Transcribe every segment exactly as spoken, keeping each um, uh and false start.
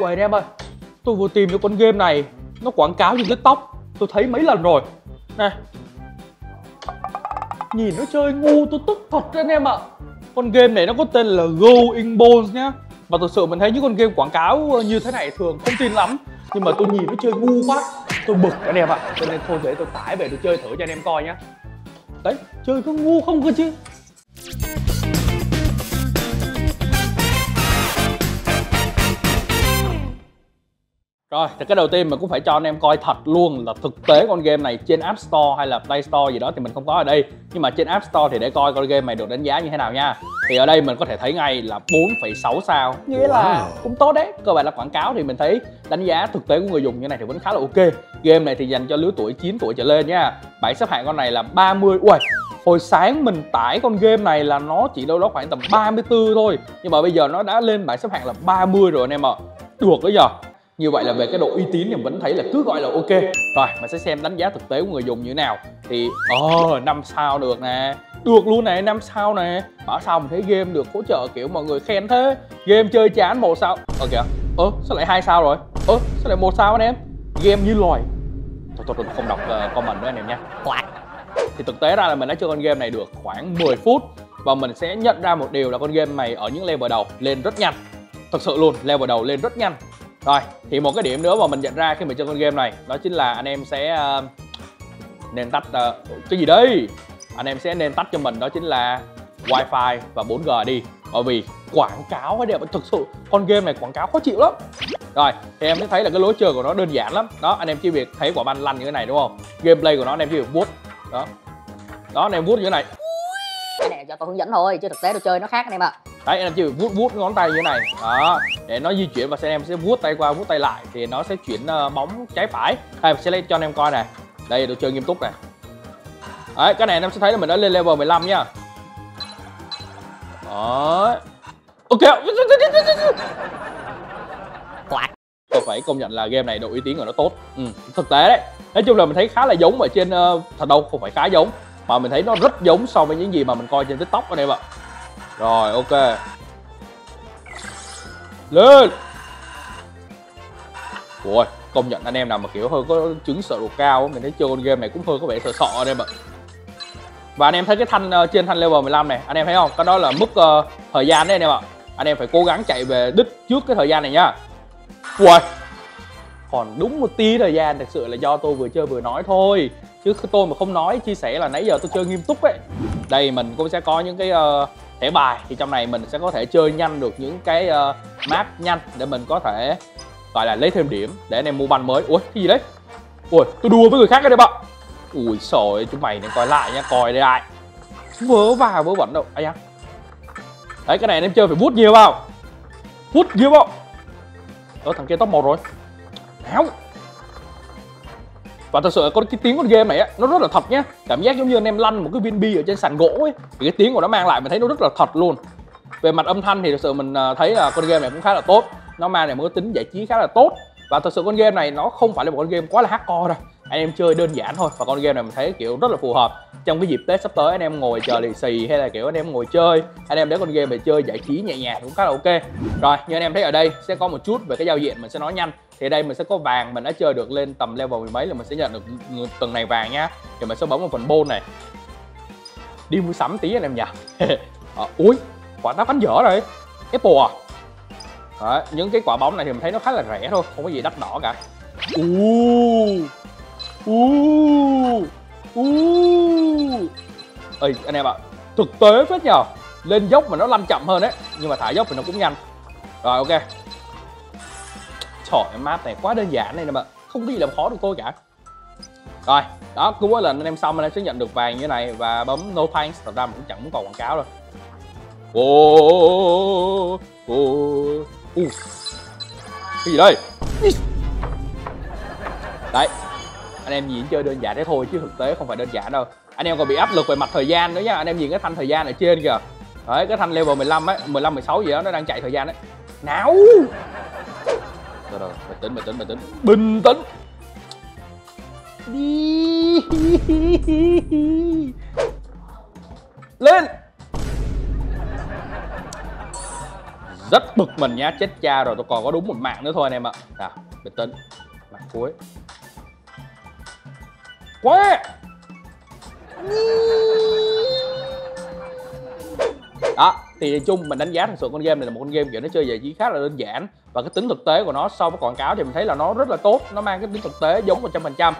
Ủa anh em ơi, tôi vừa tìm cho con game này nó quảng cáo trên TikTok, tôi thấy mấy lần rồi. Nè, nhìn nó chơi ngu tôi tức thật anh em ạ. à. Con game này nó có tên là Go In Bones nhá. Mà thực sự mình thấy những con game quảng cáo như thế này thường không tin lắm, nhưng mà tôi nhìn nó chơi ngu quá, tôi bực anh em ạ. à. Cho nên thôi để tôi tải về tôi chơi thử cho anh em coi nhá. Đấy, chơi có ngu không cơ chứ. Rồi, thì cái đầu tiên mình cũng phải cho anh em coi thật luôn là thực tế con game này trên App Store hay là Play Store gì đó thì mình không có ở đây. Nhưng mà trên App Store thì để coi con game này được đánh giá như thế nào nha. Thì ở đây mình có thể thấy ngay là bốn phẩy sáu sao. Nghĩa là cũng tốt đấy. Cơ bản là quảng cáo thì mình thấy đánh giá thực tế của người dùng như này thì vẫn khá là ok. Game này thì dành cho lứa tuổi chín tuổi trở lên nha. Bảng xếp hạng con này là ba mươi. Ui, hồi sáng mình tải con game này là nó chỉ đâu đó khoảng tầm ba mươi tư thôi. Nhưng mà bây giờ nó đã lên bảng xếp hạng là ba mươi rồi anh em ạ. à. Được đó giờ. Như vậy là về cái độ uy tín thì vẫn thấy là cứ gọi là ok. Rồi mình sẽ xem đánh giá thực tế của người dùng như thế nào. Thì ờ, năm sao được nè. Được luôn nè, năm sao nè. Bảo sao mình thấy game được hỗ trợ kiểu mọi người khen thế. Game chơi chán một sao. Ờ kìa, ơ sao lại hai sao rồi. Ơ sao lại một sao anh em. Game như loài. Thôi thôi thôi không đọc uh, comment nữa anh em nha. Thì thực tế ra là mình đã chơi con game này được khoảng mười phút. Và mình sẽ nhận ra một điều là con game này ở những level đầu lên rất nhanh. Thật sự luôn, level đầu lên rất nhanh. Rồi, thì một cái điểm nữa mà mình nhận ra khi mà chơi con game này đó chính là anh em sẽ uh, nên tách uh, cái gì đấy anh em sẽ nên tách cho mình đó chính là wifi và bốn G đi, bởi vì quảng cáo cái đẹp thực sự con game này quảng cáo khó chịu lắm. Rồi thì em sẽ thấy là cái lối chơi của nó đơn giản lắm đó, anh em chỉ việc thấy quả banh lăn như thế này đúng không, gameplay của nó anh em chỉ việc vuốt đó đó, anh em vuốt như thế này. Cái này cho tôi hướng dẫn thôi chứ thực tế tôi chơi nó khác anh em ạ. à. Đấy, anh em chỉ vuốt vuốt ngón tay như thế này đó để nó di chuyển, và anh em sẽ vuốt tay qua vuốt tay lại thì nó sẽ chuyển uh, bóng trái phải. Đây mình sẽ lấy cho anh em coi nè, đây tôi chơi nghiêm túc nè. Đấy, cái này anh em sẽ thấy là mình đã lên level mười lăm nha. Đó, ok. Tôi phải công nhận là game này độ uy tín của nó tốt. Ừ, thực tế đấy, nói chung là mình thấy khá là giống ở trên uh, thật đâu không phải khá giống mà mình thấy nó rất giống so với những gì mà mình coi trên TikTok anh em ạ. Rồi ok, lên. Ôi công nhận anh em nào mà kiểu hơi có chứng sợ độ cao, mình thấy chơi con game này cũng hơi có vẻ sợ sợ anh em ạ. Và anh em thấy cái thanh trên thanh level mười lăm này, anh em thấy không, cái đó là mức uh, thời gian đấy anh em ạ. Anh em phải cố gắng chạy về đích trước cái thời gian này nha. Ôi còn đúng một tí thời gian, thật sự là do tôi vừa chơi vừa nói thôi, chứ tôi mà không nói chia sẻ là nãy giờ tôi chơi nghiêm túc ấy. Đây mình cũng sẽ có những cái uh, thẻ bài, thì trong này mình sẽ có thể chơi nhanh được những cái uh, map nhanh để mình có thể gọi là lấy thêm điểm để anh em mua banh mới. Ui cái gì đấy, ui tôi đùa với người khác cái đấy bạn. Ui sồi, chúng mày nên coi lại nha, coi đây ai vớ vào vớ vẩn đâu. Ây da, đấy cái này anh em chơi phải vuốt nhiều vào, vuốt nhiều vào. Ở thằng kia top một rồi. Háo. Và thật sự có cái tiếng con game này á, nó rất là thật nhá. Cảm giác giống như anh em lăn một cái viên bi ở trên sàn gỗ ấy, thì cái tiếng của nó mang lại mình thấy nó rất là thật luôn. Về mặt âm thanh thì thật sự mình thấy là con game này cũng khá là tốt, nó mang lại một cái tính giải trí khá là tốt. Và thật sự con game này nó không phải là một con game quá là hardcore đâu, anh em chơi đơn giản thôi. Và con game này mình thấy kiểu rất là phù hợp trong cái dịp Tết sắp tới, anh em ngồi chờ lì xì hay là kiểu anh em ngồi chơi, anh em để con game này chơi giải trí nhẹ nhàng cũng khá là ok. Rồi như anh em thấy ở đây sẽ có một chút về cái giao diện, mình sẽ nói nhanh. Thì đây mình sẽ có vàng, mình đã chơi được lên tầm level mười mấy là mình sẽ nhận được từng này vàng nhá. Thì mình sẽ bấm vào phần bôn này, đi mua sắm tí anh em nhỉ. à, Ui quả táo bánh dở rồi, Apple à. Đấy, những cái quả bóng này thì mình thấy nó khá là rẻ thôi, không có gì đắt đỏ cả. Uuuu Uuuu Uuuu Ê anh em ạ, à, thực tế phết nhờ. Lên dốc mà nó lăn chậm hơn đấy, nhưng mà thả dốc thì nó cũng nhanh. Rồi ok. Trời ơi, map này quá đơn giản này nè mà, không có gì làm khó được tôi cả. Rồi, đó, cứ mỗi lần anh em xong anh em sẽ nhận được vàng như thế này và bấm no thanks, thật ra mình cũng chẳng muốn còn quảng cáo đâu. Ô ô cái gì đây? Đấy, anh em nhìn chơi đơn giản đấy thôi chứ thực tế không phải đơn giản đâu. Anh em còn bị áp lực về mặt thời gian nữa nha, anh em nhìn cái thanh thời gian ở trên kìa. Đấy, cái thanh level mười lăm ấy, mười lăm mười sáu gì đó nó đang chạy thời gian đấy. Nào. Rồi rồi, bình tĩnh, bình tĩnh, bình tĩnh, bình tĩnh. Đi lên. Rất bực mình nhá, chết cha rồi, tôi còn có đúng một mạng nữa thôi anh em ạ. Nào, bình tĩnh. Mạng cuối. Quá. Đó, thì chung mình đánh giá thật sự con game này là một con game kiểu nó chơi về chỉ khá là đơn giản. Và cái tính thực tế của nó sau cái quảng cáo thì mình thấy là nó rất là tốt. Nó mang cái tính thực tế giống một trăm phần trăm.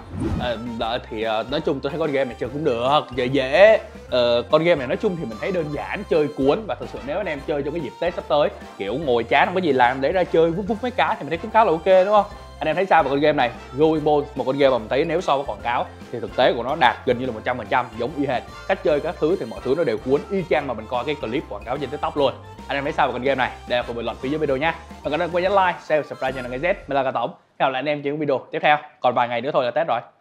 Ờ, thì nói chung tôi thấy con game này chơi cũng được, dễ dễ. Ờ, con game này nói chung thì mình thấy đơn giản, chơi cuốn. Và thật sự nếu anh em chơi trong cái dịp Tết sắp tới, kiểu ngồi chán không có gì làm để ra chơi vút vút mấy cái thì mình thấy cũng khá là ok, đúng không? Anh em thấy sao về con game này? Go In Bones, một con game mà mình thấy nếu so với quảng cáo thì thực tế của nó đạt gần như là một trăm phần trăm, giống y hệt. Cách chơi các thứ thì mọi thứ nó đều cuốn y chang mà mình coi cái clip quảng cáo trên TikTok luôn. Anh em thấy sao về con game này? Để phần bình luận phía dưới video nha. Và các bạn đừng quên nhấn like, share, subscribe cho kênh G Z. Mình là Cả Tổng. Hẹn gặp lại anh em trên những video tiếp theo. Còn vài ngày nữa thôi là Tết rồi.